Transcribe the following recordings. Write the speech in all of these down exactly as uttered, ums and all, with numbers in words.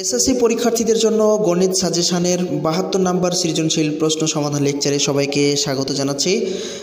SSC परीक्षार्थीदेर जोन्नो गणित साजेशानेर बाहत्तर number सृजनशील प्रश्न समाधान लेक्चारे सबाइके स्वागत जानाच्छि।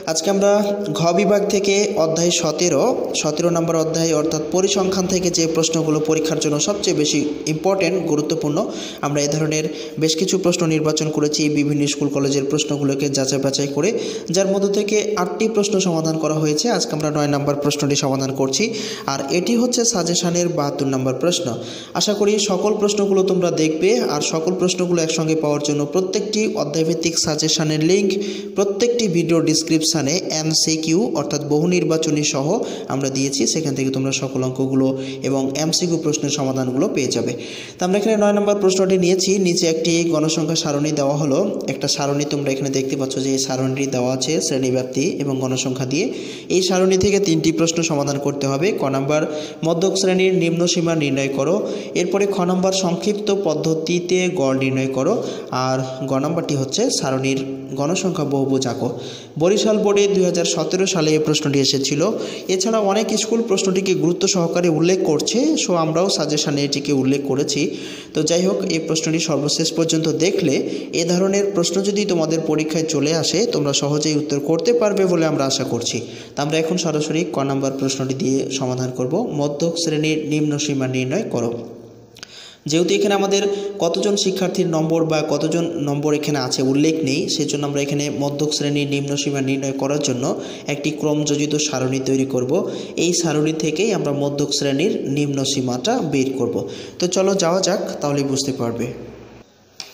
आजके आमरा घ विभाग थेके अध्याय सतेरो सतेरो नम्बर अध्याय अर्थात परिसंख्यान थेके जे प्रश्नगुलो परीक्षार जोन्नो सबचेये बेशी इम्पर्टेंट गुरुत्वपूर्ण आमरा एई धरनेर बेश किछु प्रश्न निर्वाचन करेछि विभिन्न स्कूल कलेजेर प्रश्नगुलोके जाचाई बाछाई करे जार मध्य थेके आठटी प्रश्न समाधान करा हयेछे। आजके आमरा नय नम्बर प्रश्नटी समाधान करछि आर एटी हच्छे साजेशानेर बाहात्तर नम्बर प्रश्न। आशा करी सकल प्रश्न गुलो तुम्हारा देखबे और सकल प्रश्नगुलो एक संगे पावार जोन्नो प्रत्येकटी अध्यायभित्तिक साजेशानेर लिंक प्रत्येकटी भिडियो डिस्क्रिपशने एमसीकिउ अर्थात बहु निर्वाचनी सह आमरा दिएछि, सेखान थेके तोमरा सकल अंकगुलो एबं एमसीकिउ प्रश्नेर समाधानगुलो पेये जाबे। तो आमरा एखाने नय नम्बर प्रश्नटी निएछि। नीचे एकटी गणसंख्या सारणी देवा हलो, एकटा सारणी तोमरा एखाने देखते पाच्छ जे सारणीटी देवा आछे श्रेणीव्याप्ति एबं गणसंख्या दिए। एई सारणी थेके तीनटी प्रश्न समाधान करते हबे। क नम्बर मध्यक श्रेणीर निम्न सीमा निर्णय करो, एरपरे ख नम्बर संक्षिप्त पद्धतिते गड़ निर्णय करो और ग नम्बरटी हच्छे सारणीर गणसंख्या बहुभुज आंको। बरिशाल बोर्डे दुई हज़ार सतर साले प्रश्नटी एसेछिलो। एछाड़ा अनेक स्कूल प्रश्नटीके गुरुत्व सहकारे उल्लेख करछे, सो आमराओ साजेशने एटिके उल्लेख करेछि। तो जाइ होक एई प्रश्नटी सर्वशेष पर्यन्त देखले ए धरनेर प्रश्न जदि तोमादेर परीक्षाय चले आसे तोमरा सहजेई उत्तर करते पारबे बोले आमरा आशा करछि। तो आमरा एखन सरासरि क नम्बर प्रश्नटी दिये समाधान करब। मध्यक श्रेणीर निम्न सीमा निर्णय करो। जेहेतु एखे आमादेर कतजन शिक्षार्थीर नम्बर बा कतजन नम्बर एखे आछे उल्लेख नेई, सेजोन्नो आमरा एखाने मध्यक श्रेणीर निम्न सीमा निर्णय करार जोन्नो एकटी क्रमयोजित सारणी तैरि करब। एई सारणी थेकेई आमरा मध्यक श्रेणीर निम्न सीमाटा बेर करब। तो चलो जाओया जाक, ताहले बुझते पारबे।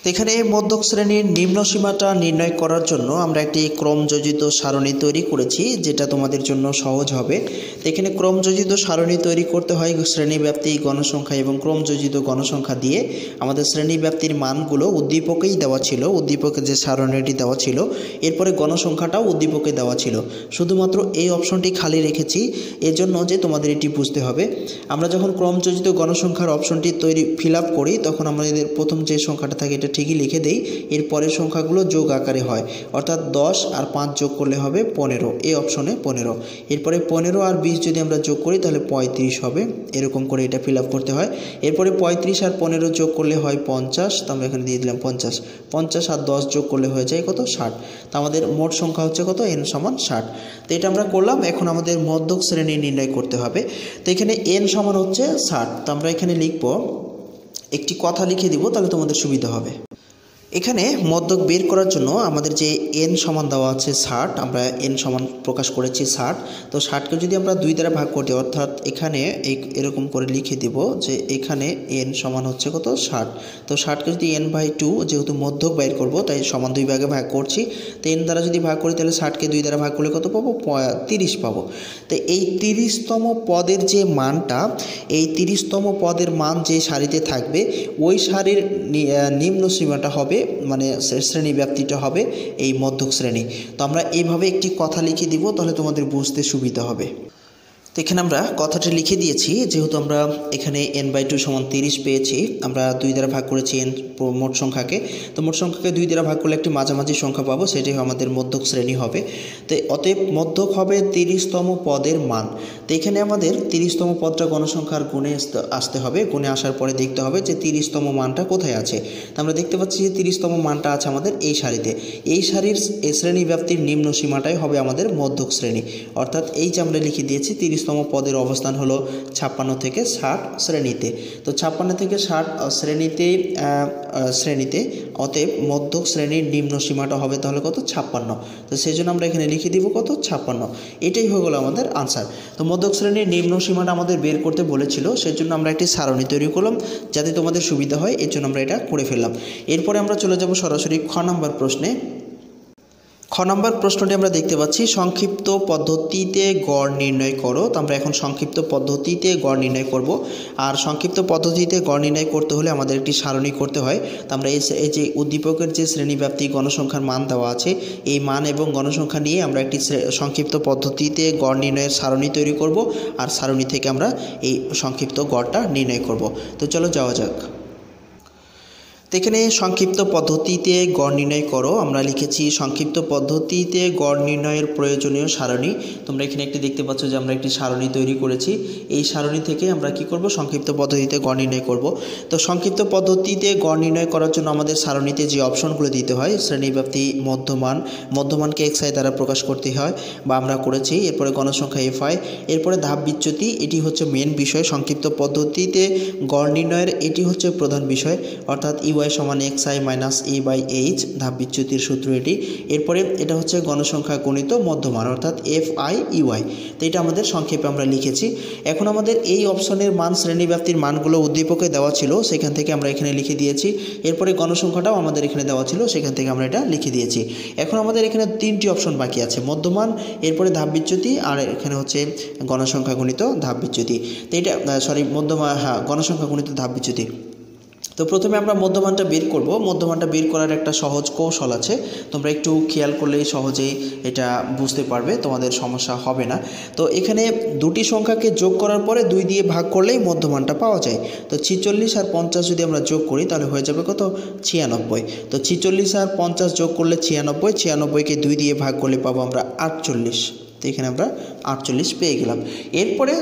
तो एखाने मध्यक श्रेणीर निम्न सीमाटा निर्णय करार जोन्नो आमरा एकटी क्रमयोजित सारणी तैरि करेछि जेटा तोमादेर जोन्नो सहज हबे। तो एखाने क्रमयोजित सारणी तैरि करते हय श्रेणीव्याप्ति गणसंख्या एबं क्रमयोजित गणसंख्या दिए। आमादेर श्रेणीव्याप्तिर मानगुलो उद्दीपकेई देওয়া ছিল, उद्दीपके जे सारणीটি দেওয়া ছিল, এরপরে গণসংখ্যাটাও উদ্দীপকে দেওয়া ছিল। শুধুমাত্র এই অপশনটি খালি রেখেছি এজন্য যে তোমাদের এটি বুঝতে হবে। আমরা যখন ক্রমযোজিত গণসংখ্যার অপশনটি তৈরি ফিলআপ করি তখন আমাদের প্রথম যে সংখ্যাটা থাকে এটা ঠিকই লিখে দেই, এরপরের সংখ্যাগুলো যোগ আকারে হয়, অর্থাৎ দশ আর পাঁচ যোগ করলে হবে পনেরো, এই অপশনে পনেরো। এরপরে পনেরো আর बीस যদি আমরা যোগ করি তাহলে পঁয়ত্রিশ হবে, এরকম করে এটা ফিলআপ করতে হয়। এরপরে পঁয়ত্রিশ আর পনেরো যোগ করলে হয় পঞ্চাশ, তো আমরা এখানে দিয়ে দিলাম পঞ্চাশ। পঞ্চাশ আর দশ যোগ করলে হয়ে যায় কত ষাট। তো আমাদের মোট সংখ্যা হচ্ছে কত এন সমান ষাট। তো এটা আমরা করলাম। এখন আমাদের মধ্যক শ্রেণী নির্ণয় করতে হবে। তো এখানে এন সমান হচ্ছে ষাট। তো আমরা এখানে লিখব, একটি কথা লিখে দিব তাহলে তোমাদের সুবিধা হবে। এখানে মধ্যক বের করার জন্য আমাদের যে এন সমান দেওয়া আছে ষাট, আমরা এন সমান প্রকাশ করেছি ষাট। তো ষাটকে যদি আমরা দুই দ্বারা ভাগ করি অর্থাৎ এখানে এই এরকম করে লিখে দেব যে এখানে এন সমান হচ্ছে কত ষাট। তো ষাটকে যদি এন বাই টু, যেহেতু মধ্যক বের করব তাই সমান দুই ভাগে ভাগ করছি। তো এন দ্বারা যদি ভাগ করি তাহলে ষাটকে দুই দ্বারা ভাগ করলে কত পাবো তিরিশ পাবো। তো এই তিরিশতম পদের যে মানটা, এই তিরিশতম পদের মান যে সারিতে থাকবে ওই সারির নিম্ন সীমাটা হবে মানে শ্রেণী ব্যাপ্তিটা হবে এই মধ্যক শ্রেণী। তো আমরা এইভাবে একটি কথা লিখে দিব তাহলে তোমাদের বুঝতে সুবিধা হবে। তো এখানে আমরা কথাটি লিখে দিয়েছি। যেহেতু আমরা এখানে এন বাই টু সমান তিরিশ পেয়েছি, আমরা দুই দ্বারা ভাগ করেছি এন মোট সংখ্যাকে। তো মোট সংখ্যাকে দুই দ্বারা ভাগ করলে একটি মাঝামাঝি সংখ্যা পাবো, সেটাই আমাদের মধ্যক শ্রেণী হবে। তো অতএব মধ্যক হবে তিরিশতম পদের মান। তো এখানে আমাদের তিরিশতম পদটা গণসংখ্যার গুণে আসতে হবে, গুণে আসার পরে দেখতে হবে যে তিরিশতম মানটা কোথায় আছে। তো আমরা দেখতে পাচ্ছি যে তিরিশতম মানটা আছে আমাদের এই সারিতে। এই সারির শ্রেণী ব্যাপ্তির নিম্ন সীমাটাই হবে আমাদের মধ্যক শ্রেণী, অর্থাৎ এই যে আমরা লিখে দিয়েছি তিরিশতম পদের অবস্থান হলো ছাপ্পান্ন থেকে ষাট শ্রেণীতে। তো ছাপ্পান্ন থেকে ষাট শ্রেণীতে শ্রেণীতে অতএব মধ্যক শ্রেণীর নিম্ন সীমাটা হবে তাহলে কত ছাপ্পান্ন। তো সেই জন্য আমরা এখানে লিখে দিব কত ছাপ্পান্ন। এটাই হয়ে গেল আমাদের আনসার। তো মধ্যক শ্রেণীর নিম্ন সীমাটা আমাদের বের করতে বলেছিল, সেজন্য আমরা একটি সারণী তৈরি করলাম যাতে তোমাদের সুবিধা হয়, এর জন্য আমরা এটা করে ফেললাম। এরপরে আমরা চলে যাব সরাসরি খ নম্বর প্রশ্নে। খ নম্বর প্রশ্নটি আমরা দেখতে পাচ্ছি সংক্ষিপ্ত পদ্ধতিতে গড় নির্ণয় করো। তো আমরা এখন সংক্ষিপ্ত পদ্ধতিতে গড় নির্ণয় করব। আর সংক্ষিপ্ত পদ্ধতিতে গড় নির্ণয় করতে হলে আমাদের একটি সারণী করতে হয়। তো আমরা এই যে উদ্দীপকের যে শ্রেণীব্যাপ্তি গণসংখ্যার মান দেওয়া আছে এই মান এবং গণসংখ্যা নিয়ে আমরা একটি সংক্ষিপ্ত পদ্ধতিতে গড় নির্ণয়ের সারণী তৈরি করব আর সারণী থেকে আমরা এই সংক্ষিপ্ত গড়টা নির্ণয় করব। তো চলো যাওয়া যাক। तो এখানে সংক্ষিপ্ত পদ্ধতিতে গড় নির্ণয় করো আমরা লিখেছি সংক্ষিপ্ত পদ্ধতিতে গড় নির্ণয়ের প্রয়োজনীয় সারণী। তোমরা এখানে একটি দেখতে পাচ্ছ যে আমরা একটি সারণী তৈরি করেছি। এই সারণী থেকে আমরা কি করব সংক্ষিপ্ত পদ্ধতিতে গড় নির্ণয় করব। তো সংক্ষিপ্ত পদ্ধতিতে গড় নির্ণয় করার জন্য আমাদের সারণীতে যে অপশনগুলো দিতে হয় শ্রেণীব্যাপ্তি মধ্যমান, মধ্যমানকে এক্সআই দ্বারা প্রকাশ করতে হয় বা আমরা করেছি, এরপরে গণসংখ্যা এফআই, এরপরে ধাপ বিচ্যুতি, এটি হচ্ছে মেন বিষয় সংক্ষিপ্ত পদ্ধতিতে গড় নির্ণয়ের, এটি হচ্ছে প্রধান বিষয় অর্থাৎ ইউআই সমান X I minus A by H ধাপ বিচ্যুতির সূত্র এটি। এরপরে এটা হচ্ছে গণসংখ্যা গণিত মধ্যমান অর্থাৎ এফ আই ইউআই। তো এটা আমাদের সংক্ষেপে আমরা লিখেছি। এখন আমাদের এই অপশনের মান শ্রেণীব্যাপ্তির মানগুলো উদ্দীপকে দেওয়া ছিল সেখান থেকে আমরা এখানে লিখে দিয়েছি, এরপরে গণসংখ্যাটাও আমাদের এখানে দেওয়া ছিল সেখান থেকে আমরা এটা লিখে দিয়েছি। এখন আমাদের এখানে তিনটি অপশন বাকি আছে মধ্যমান, এরপরে ধাপ বিচ্যুতি, আর এখানে হচ্ছে গণসংখ্যা গণিত ধাপ বিচ্যুতি। তো এটা সরি মধ্যমান হ্যাঁ গণসংখ্যা গণিত ধাপ বিচ্যুতি। তো প্রথমে আমরা মধ্যমানটা বের করব। মধ্যমানটা বের করার একটা সহজ কৌশল আছে, তোমরা একটু খেয়াল করলেই সহজেই এটা বুঝতে পারবে, তোমাদের সমস্যা হবে না। তো এখানে দুটি সংখ্যাকে যোগ করার পরে দুই দিয়ে ভাগ করলেই মধ্যমানটা পাওয়া যায়। তো ছিচল্লিশ আর পঞ্চাশ যদি আমরা যোগ করি তাহলে হয়ে যাবে কত ছিয়ানব্বই। তো ছিচল্লিশ আর পঞ্চাশ যোগ করলে ছিয়ানব্বই, ছিয়ানব্বইকে দুই দিয়ে ভাগ করলে পাবো আমরা আটচল্লিশ। তো এখানে আমরা আটচল্লিশ পেয়ে গেলাম। এরপরে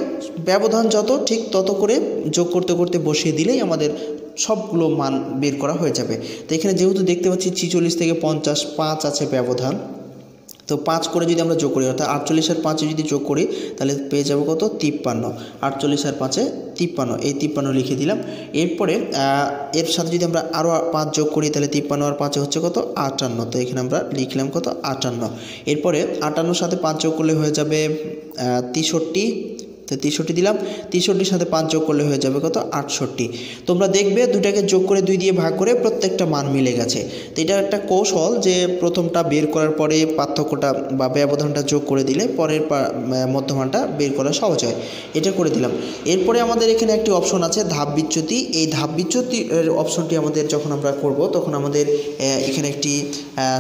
ব্যবধান যত ঠিক তত করে যোগ করতে করতে বসিয়ে দিলেই আমাদের সবগুলো মান বের করা হয়ে যাবে। তো এখানে যেহেতু দেখতে পাচ্ছি ছিচল্লিশ থেকে পঞ্চাশ পাঁচ আছে ব্যবধান, তো পাঁচ করে যদি আমরা যোগ করি অর্থাৎ আটচল্লিশ আর পাঁচে যদি যোগ করি তাহলে পেয়ে যাবো কত তিপ্পান্ন। আটচল্লিশ আর পাঁচে তিপ্পান্ন, এই তিপ্পান্ন লিখে দিলাম। এরপরে এর সাথে যদি আমরা আরও পাঁচ যোগ করি তাহলে তিপ্পান্ন আর পাঁচে হচ্ছে কত আটান্ন। তো এখানে আমরা লিখলাম কত আটান্ন। এরপরে আটান্নর সাথে পাঁচ যোগ করলে হয়ে যাবে তেষট্টি। তো তেষট্টি দিলাম, তেষট্টির সাথে পাঁচ যোগ করলে হয়ে যাবে কত আটষট্টি। তোমরা দেখবে দুটাকে যোগ করে দুই দিয়ে ভাগ করে প্রত্যেকটা মান মিলে গেছে। তো এটা একটা কৌশল যে প্রথমটা বের করার পরে পার্থক্যটা বা ব্যবধানটা যোগ করে দিলে পরের মধ্যমানটা বের করা সহজ হয়, এটা করে দিলাম। এরপরে আমাদের এখানে একটি অপশন আছে ধাপ বিচ্যুতি। এই ধাপ বিচ্যুতি অপশনটি আমাদের যখন আমরা করব তখন আমাদের এখানে একটি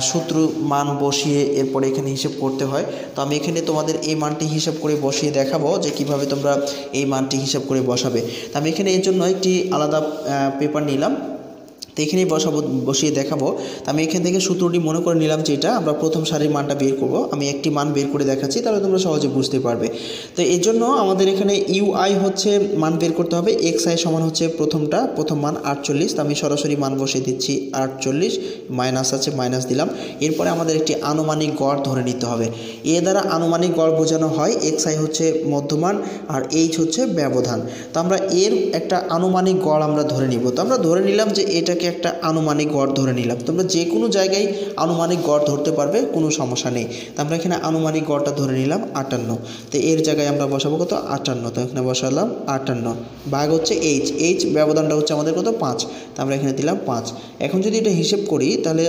সূত্র মান বসিয়ে এরপরে এখানে হিসেব করতে হয়। তো আমি এখানে তোমাদের এই মানটি হিসাব করে বসিয়ে দেখাবো যে কীভাবে তোমরা এই মানটি হিসাব করে বসাবে। তো আমি এখানে এর জন্য একটি আলাদা পেপার নিলাম, তো এখানেই বসাবো বসিয়ে দেখাবো। তো আমি এখান থেকে সূত্রটি মনে করে নিলাম যে এটা আমরা প্রথম সারির মানটা বের করব। আমি একটি মান বের করে দেখাচ্ছি তাহলে তোমরা সহজে বুঝতে পারবে। তো এর জন্য আমাদের এখানে ইউআই হচ্ছে মান বের করতে হবে, এক্স আই সমান হচ্ছে প্রথমটা প্রথম মান আটচল্লিশ। তো আমি সরাসরি মান বসিয়ে দিচ্ছি আটচল্লিশ, মাইনাস আছে মাইনাস দিলাম। এরপরে আমাদের একটি আনুমানিক গড় ধরে নিতে হবে, এ দ্বারা আনুমানিক গড় বোঝানো হয়। এক্স আই হচ্ছে মধ্যমান আর এইচ হচ্ছে ব্যবধান। তো আমরা এর একটা আনুমানিক গড় আমরা ধরে নিব। তো আমরা ধরে নিলাম যে এটাকে একটা আনুমানিক গড় ধরে নিলাম। তোমরা যে কোনো জায়গায় আনুমানিক গড় ধরতে পারবে, কোনো সমস্যা নেই। তো আমরা এখানে আনুমানিক গড়টা ধরে নিলাম আটান্ন। তো এর জায়গায় আমরা বসাবো কত আটান্ন। তো এখানে বসালাম আটান্ন ভাগ হচ্ছে এইচ, এইচ ব্যবধানটা হচ্ছে আমাদের কত পাঁচ। তো আমরা এখানে দিলাম পাঁচ। এখন যদি এটা হিসেব করি তাহলে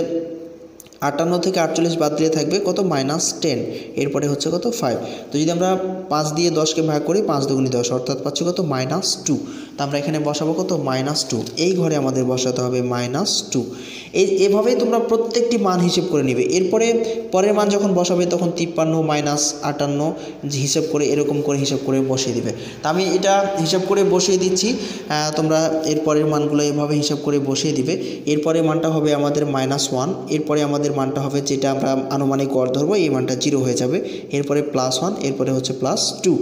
আটান্ন থেকে আটচল্লিশ বাদ দিলে থাকবে কত মাইনাস টেন, এরপরে হচ্ছে কত ফাইভ। তো যদি আমরা পাঁচ দিয়ে দশকে ভাগ করি পাঁচ দুগুণি দশ, অর্থাৎ পাচ্ছি কত মাইনাস টু। তো আমরা এখানে বসাবো কত মাইনাস টু, এই ঘরে আমাদের বসাতে হবে মাইনাস টু। এই এভাবেই তোমরা প্রত্যেকটি মান হিসেব করে নেবে। এরপরে পরের মান যখন বসাবে তখন তিপ্পান্ন মাইনাস আটান্ন হিসেব করে এরকম করে হিসেব করে বসিয়ে দেবে। তো আমি এটা হিসাব করে বসিয়ে দিচ্ছি, তোমরা এরপরের মানগুলো এভাবে হিসাব করে বসিয়ে দিবে। এরপরের মানটা হবে আমাদের মাইনাস ওয়ান, এরপরে আমাদের মানটা হবে যেটা আমরা আনুমানিক গড় ধরবো এই মানটা জিরো হয়ে যাবে, এরপরে প্লাস ওয়ান, এরপরে হচ্ছে প্লাস টু,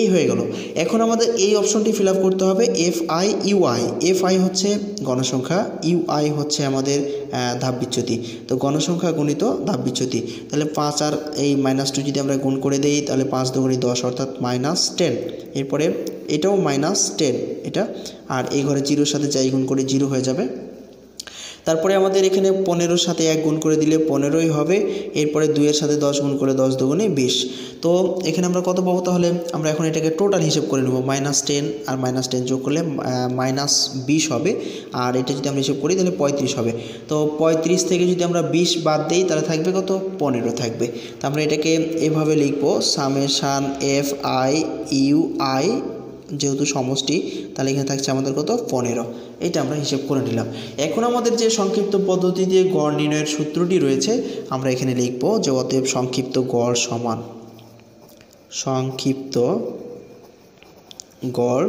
এই হয়ে গেল। এখন আমাদের এই অপশনটি ফিল আপ করতে হবে F I UI. F I হচ্ছে গণসংখ্যা, ইউআই হচ্ছে আমাদের ধাপ বিচ্যুতি। তো গণসংখ্যা গণিত ধাপ বিচ্যুতি, তাহলে পাঁচ আর এই মাইনাস টু যদি আমরা গুণ করে দিই তাহলে পাঁচ দুগুণি দশ অর্থাৎ মাইনাস টেন, এরপরে এটাও মাইনাস টেন এটা, আর এই ঘরে জিরোর সাথে যাই গুণ করে জিরো হয়ে যাবে। তারপরে আমাদের এখানে পনেরোর সাথে এক গুণ করে দিলে পনেরোই হবে, এরপরে দুইয়ের সাথে দশ গুণ করে দশ দুগুণে বিশ। তো এখানে আমরা কত পাবো তাহলে? আমরা এখন এটাকে টোটাল হিসেব করে নেব, মাইনাস টেন আর মাইনাস টেন যোগ করলে মাইনাস বিশ হবে, আর এটা যদি আমরা হিসেব করি তাহলে পঁয়ত্রিশ হবে। তো পঁয়ত্রিশ থেকে যদি আমরা বিশ বাদ দিই তাহলে থাকবে কত পনেরো থাকবে। তো আমরা এটাকে এভাবে লিখবো summation F I U I, যেহেতু সমষ্টি তাহলে এখানে থাকছে আমাদের কত পনেরো, এটা আমরা হিসেব করে নিলাম। এখন আমাদের যে সংক্ষিপ্ত পদ্ধতিতে গড় নির্ণয়ের সূত্রটি রয়েছে আমরা এখানে লিখব যে অতএব সংক্ষিপ্ত গড় সমান সংক্ষিপ্ত গড়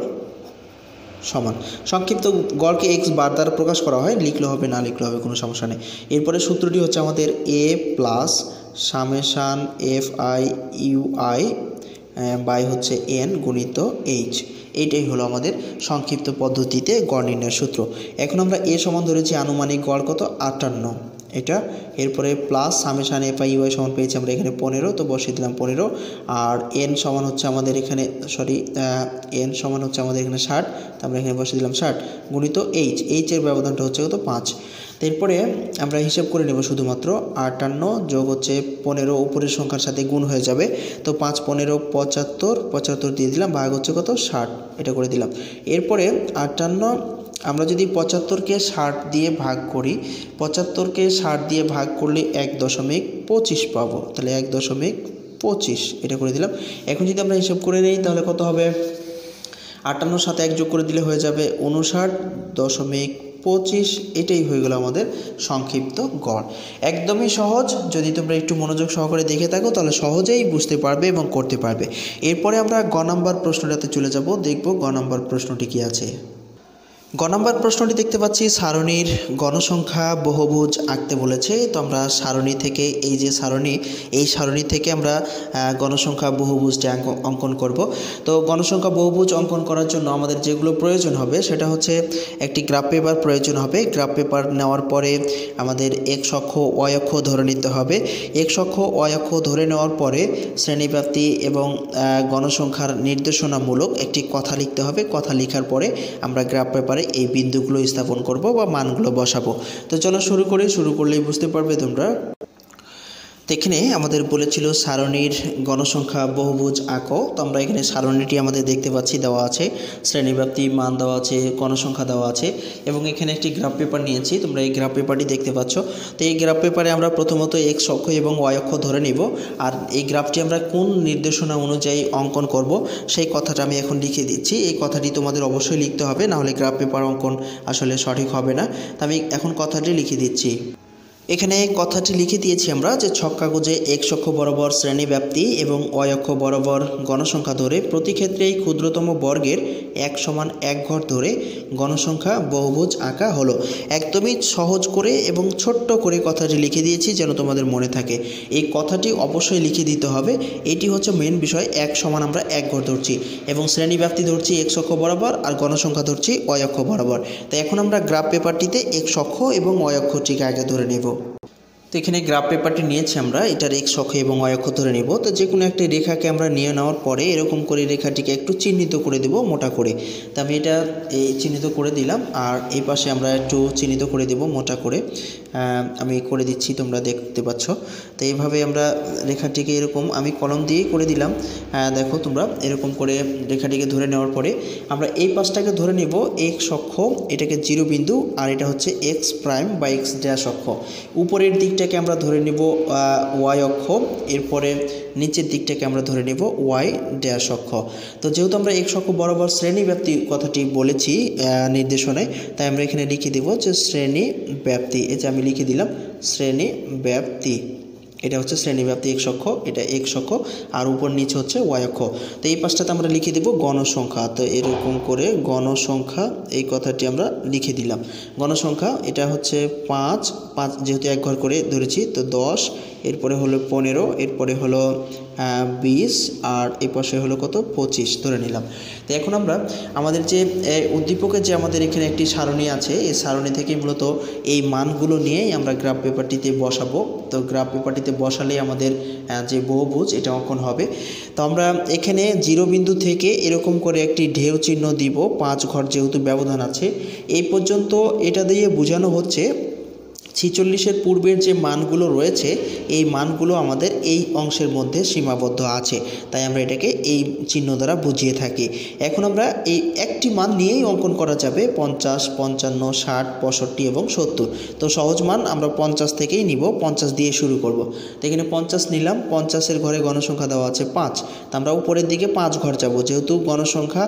समान संक्षिप्त गड़ के एक्स बार द्वारा प्रकाश करा है लिखले होबे ना लिखले होबे कोनो समस्या नहीं। एरपर सूत्रटी होच्छे आमादेर ए प्लस सामेशान एफ आई इउ आई बाय होच्छे एन गुणित एच। एटाई हलो आमादेर संक्षिप्त पद्धतिते गड़ निर्णय सूत्र। एखन आमरा ए समान धरेछि आनुमानिक गड़ कत अट्ठान्न एटा एरपर plus summation F I Y समान पेয়েছি আমরা এখানে पंद्रह तो বসিয়ে দিলাম पंद्रह और एन समान হচ্ছে আমাদের এখানে সরি एन সমান হচ্ছে আমাদের এখানে ষাট তো আমরা এখানে বসিয়ে দিলাম ষাট গুণিত এইচ। এইচ এর ব্যবধানটা হচ্ছে কত पाँच। এরপরে আমরা হিসাব করে নেব শুধুমাত্র अट्ठावन যোগ হচ্ছে पंद्रह উপরের সংখ্যার সাথে গুণ হয়ে যাবে তো पाँच पंद्रह पचहत्तर पचहत्तर দিয়ে দিলাম ভাগ হচ্ছে কত ষাট এটা করে দিলাম। এরপরে अट्ठावन আমরা যদি पचहत्तर के ষাট दिए भाग करी पचहत्तर के ষাট दिए भाग कर ले एक दशमिक पचिस पा तो एक दशमिक पचिस एटा करे दिलाम। एखन जोदि आमरा हिसाब करे नेई ताहले कत होबे अट्ठावन साथे एक जोग करे दिले हये जाबे उनषाट दशमिक पचिस। এটাই হয়ে গেল আমাদের সংক্ষিপ্ত গড়। একদমই সহজ যদি তোমরা একটু মনোযোগ সহকারে দেখে থাকো তাহলে সহজেই বুঝতে পারবে এবং করতে পারবে। এরপরে আমরা গ নাম্বার প্রশ্নটাতে চলে যাব দেখব গ নাম্বার প্রশ্নটি কি আছে। ग नम्बर प्रश्नटी देखते पाচ্ছি सारणीर गणसंख्या बहुभुज आঁকতে বলেছে তো আমরা सारणी থেকে এই যে सारणी এই सारणी থেকে আমরা गणसंख्या बहुभुजটি অঙ্কন করব। তো गणसंख्या बहुभुज অঙ্কন করার জন্য আমাদের যেগুলো প্রয়োজন হবে সেটা হচ্ছে একটি গ্রাফ পেপার প্রয়োজন হবে। গ্রাফ পেপার নেওয়ার পরে আমাদের এক্স অক্ষ ওয়াই অক্ষ ধরে নিতে হবে। এক্স অক্ষ ওয়াই অক্ষ ধরে নেওয়ার পরে শ্রেণীব্যাপ্তি এবং গণসংখ্যার নির্দেশনামূলক একটি কথা লিখতে হবে। কথা লেখার পরে আমরা গ্রাফ পেপারে এই বিন্দুগুলো স্থাপন করব বা মানগুলো বসাবো। তো চলো শুরু করি। শুরু করলেই বুঝতে পারবে তোমরা। এখানে আমাদের বলেছিল সারণীর গণসংখ্যা বহুভুজ আঁকো তো আমরা এখানে সারণীটি আমাদের দেখতে পাচ্ছি দেওয়া আছে, শ্রেণীব্যাপ্তি মান দেওয়া আছে, গণসংখ্যা দেওয়া আছে এবং এখানে একটি গ্রাফ পেপার নিয়েছি তোমরা এই গ্রাফ পেপারটি দেখতে পাচ্ছ। তো এই গ্রাফ পেপারে আমরা প্রথমত এক্স অক্ষ এবং ওয়াই অক্ষ ধরে নিব আর এই গ্রাফটি আমরা কোন নির্দেশনা অনুযায়ী অঙ্কন করব সেই কথাটা আমি এখন লিখে দিচ্ছি। এই কথাটি তোমাদের অবশ্যই লিখতে হবে নাহলে গ্রাফ পেপার অঙ্কন আসলে সঠিক হবে না। তো আমি এখন কথাটি লিখে দিচ্ছি। এখানে কথাটি লিখে দিয়েছি আমরা যে ছক কাগজে এক্স অক্ষ বরাবর শ্রেণীব্যাপ্তি এবং ওয়াই অক্ষ বরাবর গণসংখ্যা ধরে প্রতি ক্ষেত্রেই ক্ষুদ্রতম বর্গের এক সমান এক ঘর ধরে গণসংখ্যা বহুভুজ আঁকা হলো। একদমই সহজ করে এবং ছোট্ট করে কথাটি লিখে দিয়েছি যেন তোমাদের মনে থাকে। এই কথাটি অবশ্যই লিখে দিতে হবে। এটি হচ্ছে মেন বিষয়। এক সমান আমরা এক ঘর ধরছি এবং শ্রেণীব্যাপ্তি ধরছি এক্স অক্ষ বরাবর আর গণসংখ্যা ধরছি ওয়াই অক্ষ বরাবর। তো এখন আমরা গ্রাফ পেপারটিতে এক্স অক্ষ এবং ওয়াই অক্ষটিকে আগে ধরে নেব। তো এখানে গ্রাফ পেপারটি নিয়েছি আমরা এটার এক্স অক্ষ এবং ওয়াই অক্ষ ধরে নেব। তো যে কোনো একটি রেখাকে আমরা নিয়ে নেওয়ার পরে এরকম করে রেখাটিকে একটু চিহ্নিত করে দেব মোটা করে। তো আমি এটা এই চিহ্নিত করে দিলাম আর এই পাশে আমরা একটু চিহ্নিত করে দেব মোটা করে আমি করে দিচ্ছি তোমরা দেখতে পাচ্ছ। তো এইভাবে আমরা রেখাটিকে এরকম আমি কলম দিয়ে করে দিলাম দেখো তোমরা এরকম করে রেখাটিকে ধরে নেওয়ার পরে আমরা এই পাশটাকে ধরে নেব এক্স অক্ষ এটাকে জিরো বিন্দু আর এটা হচ্ছে এক্স প্রাইম বা এক্স ড্যাশ অক্ষ। উপরের দিকটা के আমরা ধরে নিব y অক্ষ এরপরে নিচের দিকটাকে আমরা ধরে নেব y ড্যাশ অক্ষ। তো যেহেতু আমরা x অক্ষ বরাবর শ্রেণী ব্যাপ্তি কথাটি বলেছি নির্দেশনায় তাই আমরা এখানে লিখে দেব যে শ্রেণী ব্যাপ্তি। এই যে আমি লিখে দিলাম শ্রেণী ব্যাপ্তি এটা হচ্ছে শ্রেণীব্যাপ্তি এক্স অক্ষ এটা এক্স অক্ষ আর উপর নিচে হচ্ছে ওয়াই অক্ষ। তো এই পাশটাতে আমরা লিখে দেব গণসংখ্যা। তো এরকম করে গণসংখ্যা এই কথাটি আমরা লিখে দিলাম। গণসংখ্যা এটা হচ্ছে পাঁচ পাঁচ যেহেতু এক ঘর করে ধরেছি তো দশ এরপরে হলো পনেরো এরপরে হলো বিশ আর এই পাশে হলো কত পঁচিশ ধরে নিলাম। তো এখন আমরা আমাদের যে উদ্দীপকের যে আমাদের এখানে একটি সারণী আছে এই সারণী থেকে মূলত এই মানগুলো নিয়েই আমরা গ্রাফ পেপারটিতে বসাবো। তো গ্রাফ পেপারটিতে বসালেই আমাদের যে বহুভুজ এটা অঙ্কন হবে। তো আমরা এখানে জিরো বিন্দু থেকে এরকম করে একটি ঢেউ চিহ্ন দিব পাঁচ ঘর যেহেতু ব্যবধান আছে। এই পর্যন্ত এটা দিয়ে বোঝানো হচ্ছে ছিচল্লিশের পূর্বের যে মানগুলো রয়েছে এই মানগুলো আমাদের এই অংশের মধ্যে সীমাবদ্ধ আছে তাই আমরা এটাকে এই চিহ্ন দ্বারা বুঝিয়ে থাকি। এখন আমরা এই একটি মান নিয়েই অঙ্কন করা যাবে পঞ্চাশ পঞ্চান্ন ষাট পঁয়ষট্টি এবং সত্তর। তো সহজ মান আমরা পঞ্চাশ থেকেই নিব পঞ্চাশ দিয়ে শুরু করব। তো এখানে পঞ্চাশ নিলাম পঞ্চাশের ঘরে গণসংখ্যা দেওয়া আছে পাঁচ তো আমরা উপরের দিকে পাঁচ ঘর যাব যেহেতু গণসংখ্যা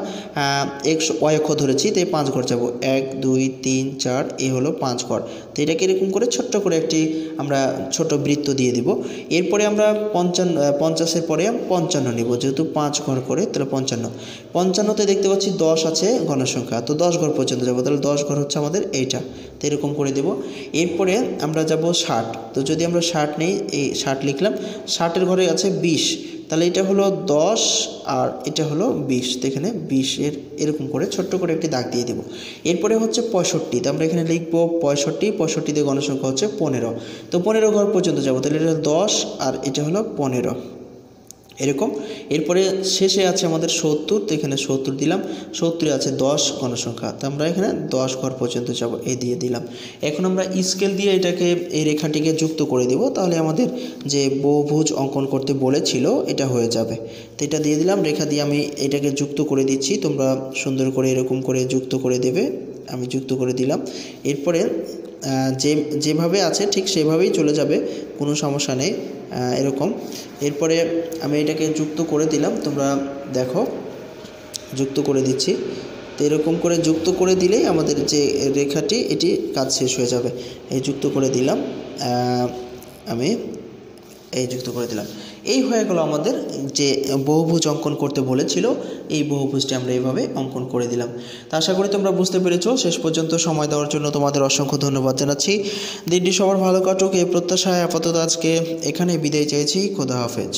একশো অক্ষ ধরেছি তাই পাঁচ ঘর যাব এক দুই তিন চার এ হলো পাঁচ ঘর। তো এটাকে এরকম করে ছোট্ট করে একটি আমরা ছোট বৃত্ত দিয়ে দেব। এরপরে আমরা পঞ্চান্ন পঞ্চাশের পরে পঞ্চান্ন নেব, যেহেতু পাঁচ ঘর করে তাহলে পঞ্চান্ন। পঞ্চান্নতে দেখতে পাচ্ছি দশ আছে ঘনসংখ্যা, তো দশ ঘর পর্যন্ত যাবো, তাহলে দশ ঘর হচ্ছে আমাদের এইটা, তো এরকম করে দেব। এরপরে আমরা যাব ষাট, তো যদি আমরা ষাট নেই, এই ষাট লিখলাম, ষাটের ঘরে আছে বিশ, তাহলে এটা হলো দশ আর এটা হলো বিশ, তো এখানে বিশের এরকম করে ছোট্ট করে একটি দাগ দিয়ে দেব। এরপরে হচ্ছে পঁয়ষট্টি, তো আমরা এখানে লিখবো পঁয়ষট্টি, পঁয়ষট্টিতে গণসংখ্যা হচ্ছে পনেরো, তো পনেরো ঘর পর্যন্ত যাবো, তাহলে এটা হলো দশ আর এটা হলো পনেরো এরকম। এরপরে শেষে আছে আমাদের সত্তর, তো এখানে সত্তর দিলাম, সত্তরে আছে দশ গণসংখ্যা, তো আমরা এখানে দশ ঘর পর্যন্ত যাব এ দিয়ে দিলাম। এখন আমরা স্কেল দিয়ে এটাকে এই রেখাটিকে যুক্ত করে দেব, তাহলে আমাদের যে বহুভুজ অঙ্কন করতে বলেছিল এটা হয়ে যাবে। তো এটা দিয়ে দিলাম, রেখা দিয়ে আমি এটাকে যুক্ত করে দিচ্ছি, তোমরা সুন্দর করে এরকম করে যুক্ত করে দেবে, আমি যুক্ত করে দিলাম। এরপরে যে যেভাবে আছে ঠিক সেভাবেই চলে যাবে, কোনো সমস্যা নেই এরকম। এরপরে আমি এটাকে যুক্ত করে দিলাম, তোমরা দেখো যুক্ত করে দিচ্ছি, তো এরকম করে যুক্ত করে দিলেই আমাদের যে রেখাটি এটি কাজ শেষ হয়ে যাবে। এই যুক্ত করে দিলাম, আমি এই যুক্ত করে দিলাম, এই হয়ে গেল আমাদের যে বহুভুজ অঙ্কন করতে বলেছিল, এই বহুভুজটি আমরা এইভাবে অঙ্কন করে দিলাম। তো আশা করি তোমরা বুঝতে পেরেছো। শেষ পর্যন্ত সময় দেওয়ার জন্য তোমাদের অসংখ্য ধন্যবাদ জানাচ্ছি। দিনটি সবার ভালো কাটুক এই প্রত্যাশায় আপাতত আজকে এখানে বিদায় চাইছি। খোদা হাফেজ।